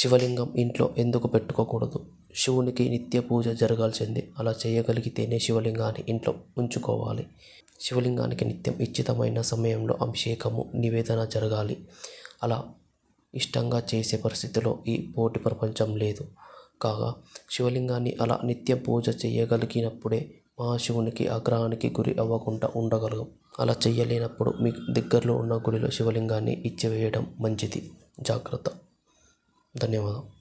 శివలింగం ఇంట్లో ఎందుకు పెట్టుకోకూడదు? శివునికి నిత్య పూజ జరగాల్సింది. అలా చేయగలిగితేనే శివలింగాన్ని ఇంట్లో ఉంచుకోవాలి. శివలింగానికి నిత్యం ఇచ్చితమైన సమయంలో అభిషేకము, నివేదన జరగాలి. అలా ఇష్టంగా చేసే పరిస్థితిలో ఈ పోటీ ప్రపంచం లేదు. కాగా శివలింగాన్ని అలా నిత్య పూజ చేయగలిగినప్పుడే మహాశివునికి ఆగ్రహానికి గురి అవ్వకుండా ఉండగలగం. అలా చేయలేనప్పుడు మీ దగ్గరలో ఉన్న గుడిలో శివలింగాన్ని ఇచ్చివేయడం మంచిది. జాగ్రత్త. ధన్యవాదాలు.